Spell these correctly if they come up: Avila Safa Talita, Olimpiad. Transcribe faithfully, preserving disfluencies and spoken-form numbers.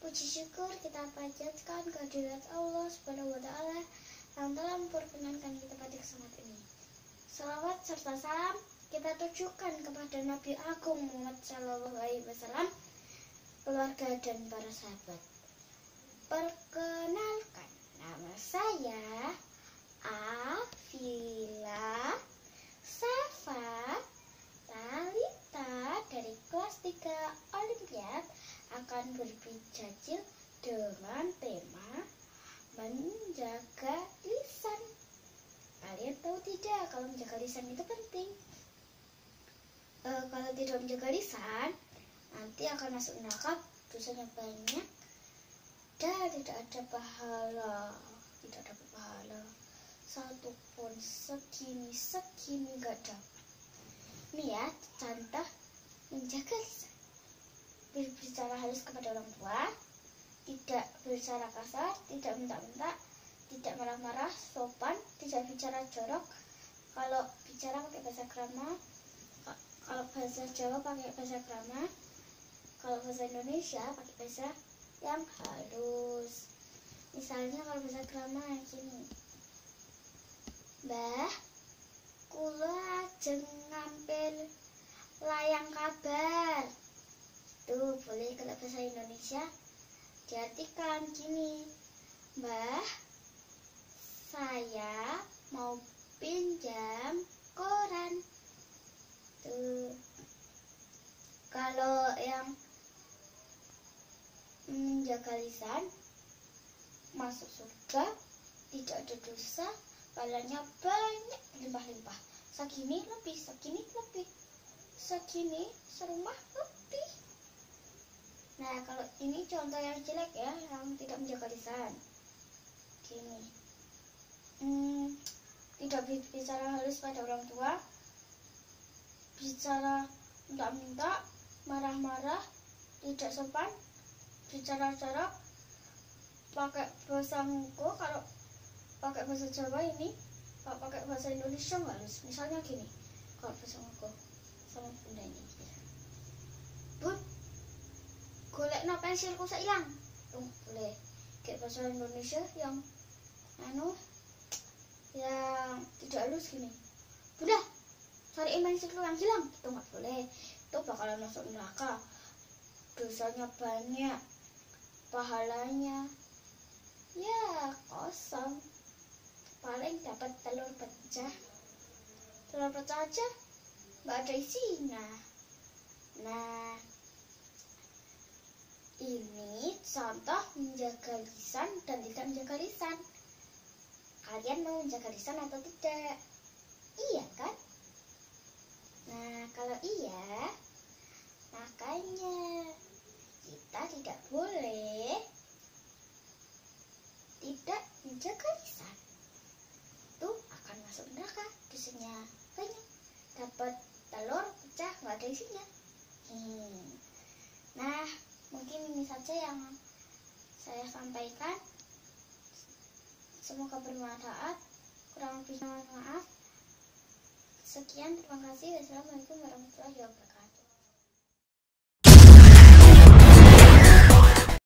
Puji syukur kita panjatkan kehadirat Allah Subhanahu wa Ta'ala yang telah memperkenankan kita pada kesempatan ini. Salawat serta salam kita tujukan kepada Nabi Agung Muhammad Shallallahu Alaihi Wasallam, keluarga dan para sahabat. Perkenalkan, nama saya Avila Safa Talita dari kelas tiga Olimpiad akan berbicara dengan tema menjaga lisan. Kalian tahu tidak kalau menjaga lisan itu penting? E, kalau tidak menjaga lisan, nanti akan masuk neraka, dosanya banyak dan tidak ada pahala, tidak ada pahala satupun, segini segini gak dapat. Ini ya contoh menjaga lisan. Berbicara halus kepada orang tua, tidak berbicara kasar, tidak mentak-mentak, tidak marah-marah, sopan, tidak bicara jorok. Kalau bicara pakai bahasa krama, kalau bahasa Jawa pakai bahasa krama, kalau bahasa Indonesia pakai bahasa yang halus. Misalnya kalau bahasa krama gini, Mbah, kula ajeng ngampil layang kabar. Tuh, boleh kalau bahasa Indonesia diartikan gini, Mbah, saya mau pinjam koran. Tuh. Kalau yang menjaga lisan masuk surga, tidak ada dosa, pahalanya banyak limpah-limpah, segini lebih, segini lebih, segini serumah lebih. Nah, kalau ini contoh yang jelek ya, yang tidak menjaga lisan. Gini, hmm, tidak bicara halus pada orang tua, bicara minta-minta, marah-marah, tidak sopan, bicara jorok, pakai bahasa ngoko. Kalau pakai bahasa Jawa ini, kalau pakai bahasa Indonesia nggak halus. Misalnya gini, kalau bahasa ngoko sama bundanya, Bun, golekno pensilku sak ilang. Loh, boleh. Kayak bahasa Indonesia yang anu yang tidak halus gini, Bunda, cariin pensilku yang hilang. Itu enggak boleh. Itu bakalan masuk neraka. Dosanya banyak, pahalanya ya kosong. Paling dapat telur pecah. Telur pecah aja enggak ada isinya. Nah, ini contoh menjaga lisan dan tidak menjaga lisan. Kalian mau menjaga lisan atau tidak? Iya kan? Nah, kalau iya, makanya kita tidak boleh tidak menjaga lisan. Itu akan masuk neraka, dosanya banyak, dapat telur pecah nggak ada isinya. Hmm. Nah, mungkin ini saja yang saya sampaikan. Semoga bermanfaat. Kurang lebih mohon maaf. Sekian, terima kasih. Wassalamualaikum warahmatullahi wabarakatuh.